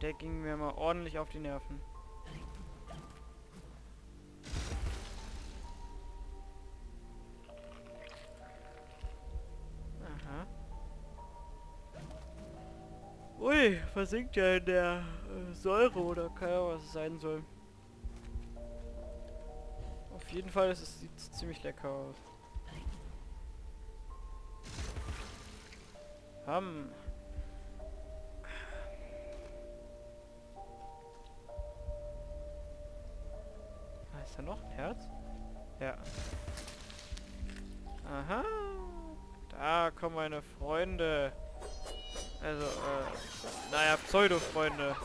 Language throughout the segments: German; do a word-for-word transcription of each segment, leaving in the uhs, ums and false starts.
Der ging mir mal ordentlich auf die Nerven. Aha. Ui, versinkt ja in der äh, Säure oder keine Ahnung, was es sein soll. Auf jeden Fall ist es, sieht es ziemlich lecker aus. Ham. Ah, ist da noch ein Herz? Ja. Aha. Da kommen meine Freunde. Also, äh, naja, Pseudo-Freunde.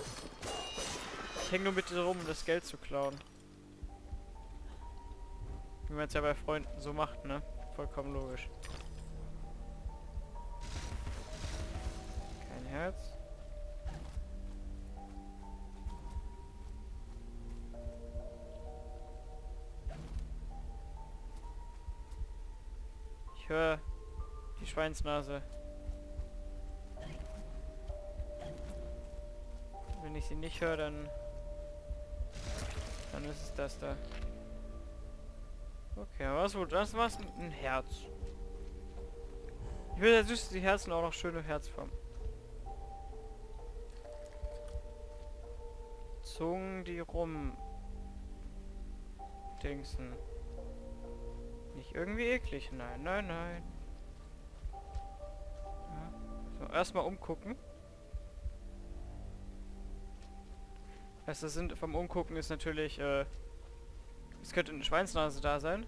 Ich hänge nur mit dir rum, um das Geld zu klauen. Wie man es ja bei Freunden so macht, ne? Vollkommen logisch. Kein Herz. Ich höre die Schweinsnase. Wenn ich sie nicht höre, dann... Dann ist es das da. Okay, was gut, das war's mit einem Herz. Ich will ja süß die Herzen auch noch schöne Herzformen. Zungen, die rum... Dingsen. Nicht irgendwie eklig, nein, nein, nein. Ja. So, erstmal umgucken. Das sind vom Umgucken ist natürlich, äh, es könnte eine Schweinsnase da sein.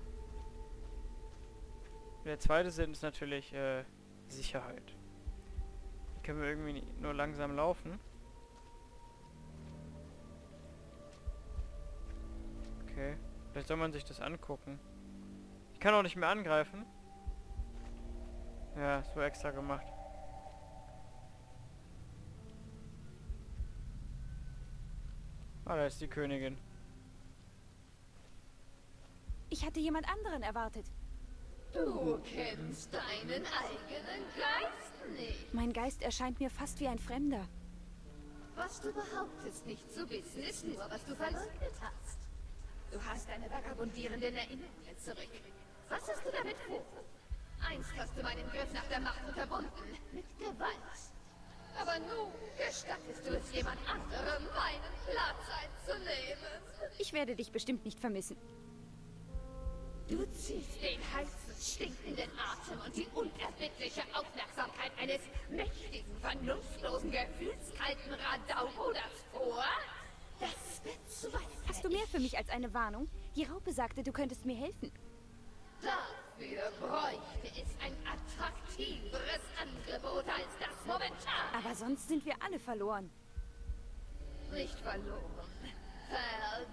Der zweite Sinn ist natürlich äh, Sicherheit. Hier können wir irgendwie nur langsam laufen. Okay. Vielleicht soll man sich das angucken. Ich kann auch nicht mehr angreifen. Ja, so extra gemacht. Ah, da ist die Königin. Ich hatte jemand anderen erwartet. Du kennst deinen eigenen Geist nicht. Mein Geist erscheint mir fast wie ein Fremder. Was du behauptest nicht zu wissen, ist nur, was du verleugnet hast. Du hast deine vagabundierenden Erinnerungen zurück. Was hast du damit vor? Einst hast du meinen Griff nach der Macht unterbunden, mit Gewalt. Aber nun gestattest du es jemand anderem, meinen Platz einzunehmen. Ich werde dich bestimmt nicht vermissen. Du ziehst den heißen, stinkenden Atem und die unerbittliche Aufmerksamkeit eines mächtigen, vernunftlosen, gefühlskalten Radau-Ruders vor? Das bezweifle ich. Hast du mehr für mich als eine Warnung? Die Raupe sagte, du könntest mir helfen. Dafür bräuchte es ein attraktiveres Angebot als das momentan. Aber sonst sind wir alle verloren. Nicht verloren.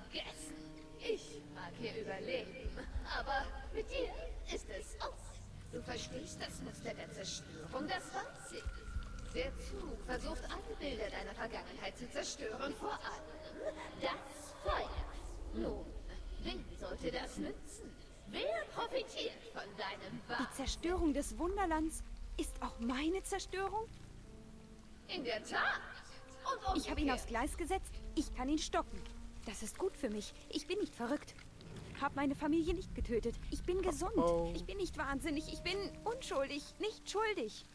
Vergessen. Ich mag hier überleben, aber mit dir ist es aus. Du verstehst das Muster der Zerstörung, das weiß ich. Der Zug versucht, alle Bilder deiner Vergangenheit zu zerstören, vor allem das Feuer. Nun, wem sollte das nützen? Wer profitiert von deinem Wahn? Die Zerstörung des Wunderlands ist auch meine Zerstörung? In der Tat. Und umgekehrt. Ich habe ihn aufs Gleis gesetzt, ich kann ihn stoppen. Das ist gut für mich. Ich bin nicht verrückt. Hab meine Familie nicht getötet. Ich bin gesund. Oh oh. Ich bin nicht wahnsinnig. Ich bin unschuldig. Nicht schuldig.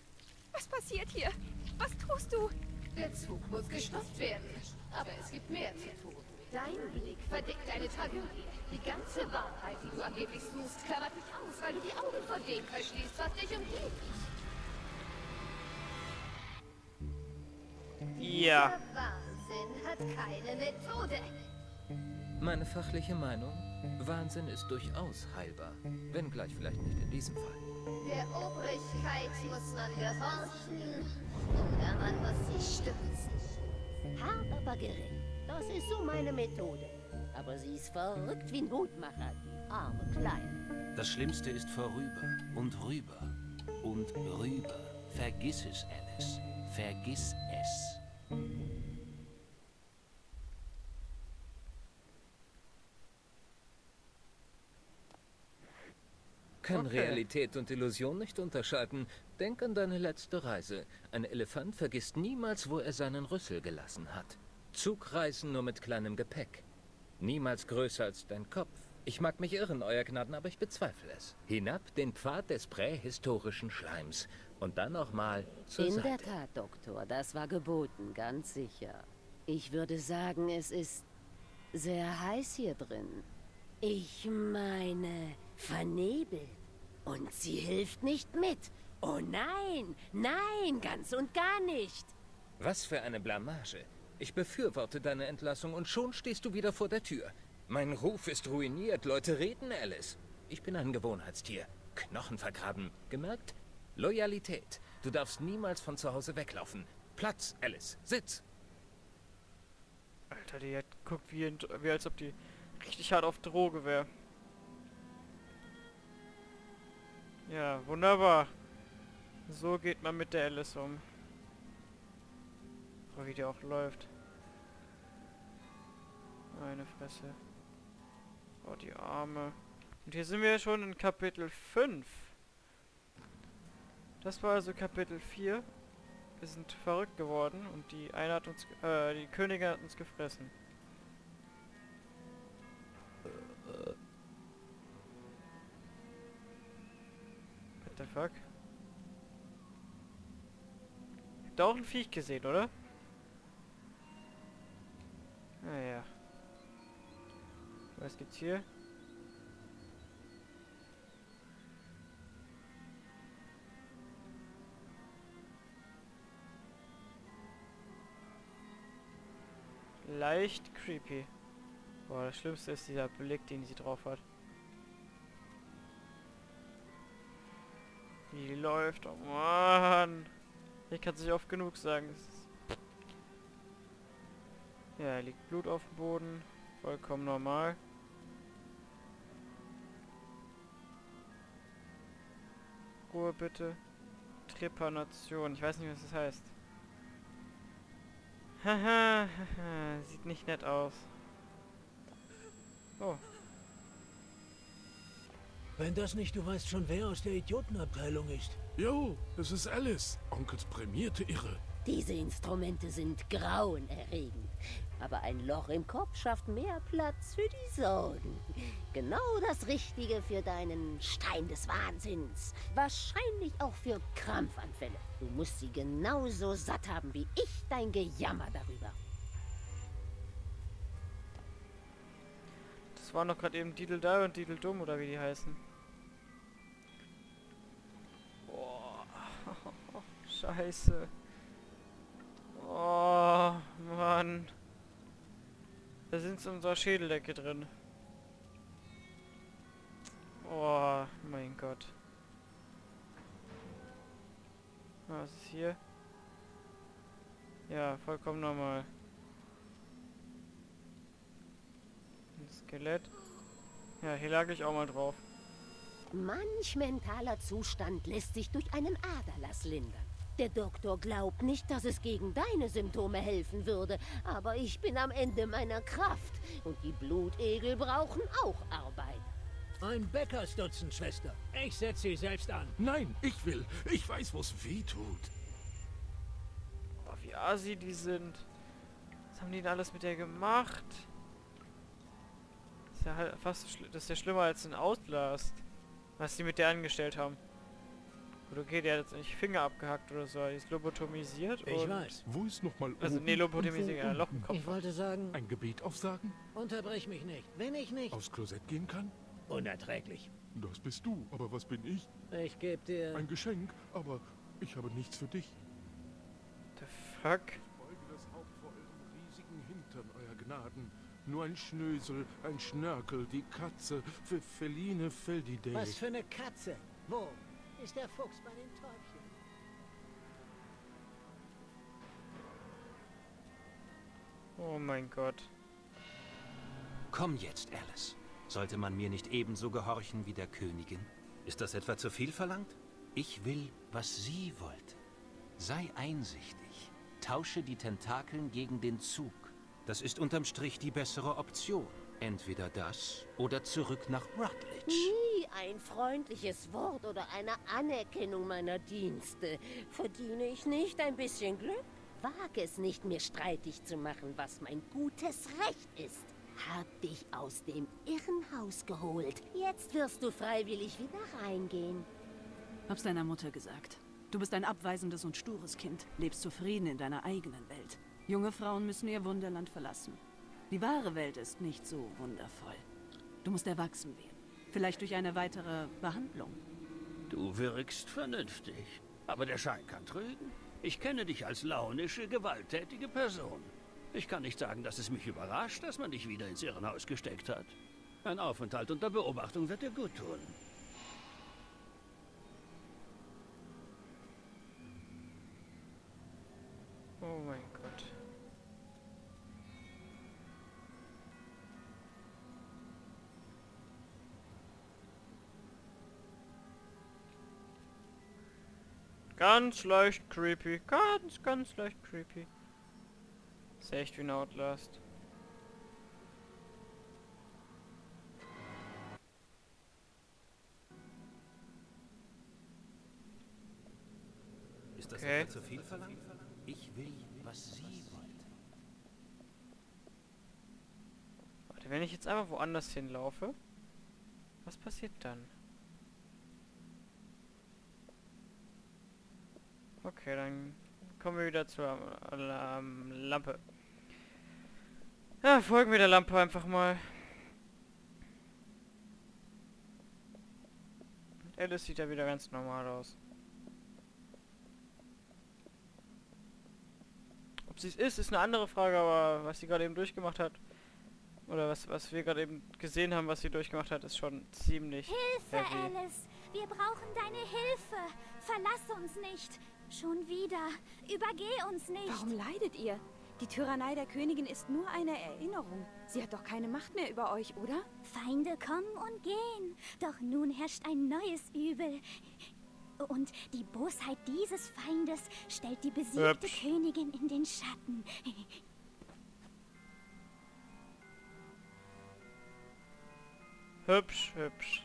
Was passiert hier? Was tust du? Der Zug muss gestoppt werden. Aber es gibt mehr zu tun. Dein Blick verdeckt eine Tragödie. Die ganze Wahrheit, die du angeblich suchst, klammert dich aus, weil du die Augen vor dem verschließt, was dich umgibt. Ja. Der Wahnsinn hat keine Methode. Meine fachliche Meinung? Wahnsinn ist durchaus heilbar, wenngleich vielleicht nicht in diesem Fall. Der Obrigkeit muss man gehorchen, oder man muss sich stützen. Hart, aber gering. Das ist so meine Methode. Aber sie ist verrückt wie ein Hutmacher, die arme Kleine. Das Schlimmste ist vorüber und rüber und rüber. Vergiss es, Alice. Vergiss es. Ich kann okay. Realität und Illusion nicht unterscheiden. Denk an deine letzte Reise. Ein Elefant vergisst niemals, wo er seinen Rüssel gelassen hat. Zugreisen nur mit kleinem Gepäck. Niemals größer als dein Kopf. Ich mag mich irren, Euer Gnaden, aber ich bezweifle es. Hinab den Pfad des prähistorischen Schleims und dann nochmal zur Seite. In der Tat, Doktor, das war geboten, ganz sicher. Ich würde sagen, es ist sehr heiß hier drin. Ich meine, vernebelt. Und sie hilft nicht mit. Oh nein, nein, ganz und gar nicht. Was für eine Blamage. Ich befürworte deine Entlassung und schon stehst du wieder vor der Tür. Mein Ruf ist ruiniert, Leute reden, Alice. Ich bin ein Gewohnheitstier. Knochen vergraben, gemerkt? Loyalität. Du darfst niemals von zu Hause weglaufen. Platz, Alice, Sitz. Alter, die hat guckt wie, wie als ob die richtig hart auf Droge wäre. Ja, wunderbar. So geht man mit der Alice um. Oh, wie die auch läuft. Meine Fresse. Oh, die Arme. Und hier sind wir schon in Kapitel fünf. Das war also Kapitel vier. Wir sind verrückt geworden und die eine hat uns, äh, die Königin hat uns gefressen. What the fuck? Da auch ein Viech gesehen, oder? Naja. Was gibt's hier? Leicht creepy. Boah, das Schlimmste ist dieser Blick, den sie drauf hat. Die läuft, oh Mann. Ich kann es nicht oft genug sagen. Ja, liegt Blut auf dem Boden. Vollkommen normal. Ruhe bitte. Trepanation. Ich weiß nicht, was das heißt. Haha, sieht nicht nett aus. Oh. Wenn das nicht, du weißt schon, wer aus der Idiotenabteilung ist. Jo, es ist Alice, Onkels prämierte Irre. Diese Instrumente sind grauenerregend. Aber ein Loch im Kopf schafft mehr Platz für die Sorgen. Genau das Richtige für deinen Stein des Wahnsinns. Wahrscheinlich auch für Krampfanfälle. Du musst sie genauso satt haben wie ich dein Gejammer darüber. Das waren doch gerade eben Didel da und Didel dumm, oder wie die heißen. Boah, scheiße. Oh, Mann. Da sind in unserer Schädeldecke drin. Oh, mein Gott. Was ist hier? Ja, vollkommen normal. Ein Skelett. Ja, hier lag ich auch mal drauf. Manch mentaler Zustand lässt sich durch einen Aderlass lindern. Der Doktor glaubt nicht, dass es gegen deine Symptome helfen würde, aber ich bin am Ende meiner Kraft und die Blutegel brauchen auch Arbeit. Ein Bäckersdutzend, Schwester. Ich setze sie selbst an. Nein, ich will. Ich weiß, wo es weh tut. Oh, wie assi die sind. Was haben die denn alles mit der gemacht? Das ist ja halt fast so das ist ja schlimmer als in Outlast, was die mit der angestellt haben. Gut, okay, der hat jetzt nicht Finger abgehackt oder so. Die ist lobotomisiert und... Ich weiß. Wo ist nochmal... Also, nee, lobotomisiert, ja, Loch im Kopf. Ich wollte sagen... Ein Gebet aufsagen? Unterbrich mich nicht, wenn ich nicht... Aufs Klosett gehen kann? Unerträglich. Das bist du, aber was bin ich? Ich gebe dir... Ein Geschenk, aber ich habe nichts für dich. The fuck? Ich beuge das Haupt vor eurem riesigen Hintern, euer Gnaden. Nur ein Schnösel, ein Schnörkel, die Katze, für Feline Feldidei. Was für eine Katze? Wo? Ist der Fuchs bei den Täubchen. Oh mein Gott. Komm jetzt, Alice. Sollte man mir nicht ebenso gehorchen wie der Königin? Ist das etwa zu viel verlangt? Ich will, was sie wollte. Sei einsichtig. Tausche die Tentakeln gegen den Zug. Das ist unterm Strich die bessere Option. Entweder das oder zurück nach Rutledge. Nie ein freundliches Wort oder eine Anerkennung meiner Dienste. Verdiene ich nicht ein bisschen Glück? wage es nicht, mir streitig zu machen, was mein gutes Recht ist. Hab dich aus dem Irrenhaus geholt. Jetzt wirst du freiwillig wieder reingehen. Hab's deiner Mutter gesagt. Du bist ein abweisendes und stures Kind, lebst zufrieden in deiner eigenen Welt. Junge Frauen müssen ihr Wunderland verlassen. Die wahre Welt ist nicht so wundervoll. Du musst erwachsen werden. Vielleicht durch eine weitere Behandlung. Du wirkst vernünftig, aber der Schein kann trügen. Ich kenne dich als launische, gewalttätige Person. Ich kann nicht sagen, dass es mich überrascht, dass man dich wieder ins Irrenhaus gesteckt hat. Ein Aufenthalt unter Beobachtung wird dir gut tun. Oh mein Gott. Ganz leicht creepy. Ganz, ganz leicht creepy. Ist echt wie in Outlast. Ist das okay. Nicht zu viel verlangt? Ich will, was Sie wollen. Warte, wenn ich jetzt einmal woanders hinlaufe, was passiert dann? Okay, dann kommen wir wieder zur ähm, Lampe. Ja, folgen wir der Lampe einfach mal. Und Alice sieht ja wieder ganz normal aus. Ob sie es ist, ist eine andere Frage, aber was sie gerade eben durchgemacht hat, oder was, was wir gerade eben gesehen haben, was sie durchgemacht hat, ist schon ziemlich Hilfe, heavy. Alice! Wir brauchen deine Hilfe! Verlass uns nicht! Schon wieder! Übergeh uns nicht! Warum leidet ihr? Die Tyrannei der Königin ist nur eine Erinnerung. Sie hat doch keine Macht mehr über euch, oder? Feinde kommen und gehen. Doch nun herrscht ein neues Übel. Und die Bosheit dieses Feindes stellt die besiegte Hübsch. Königin in den Schatten. Hübsch, hübsch.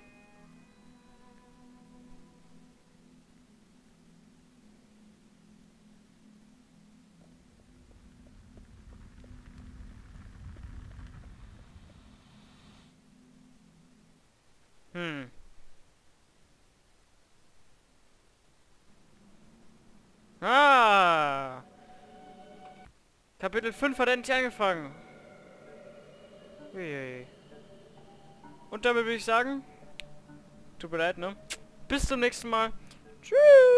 Hm. Ah! Kapitel fünf hat endlich angefangen. Uiuiui. Und damit würde ich sagen, tut mir leid, ne? Bis zum nächsten Mal. Tschüss!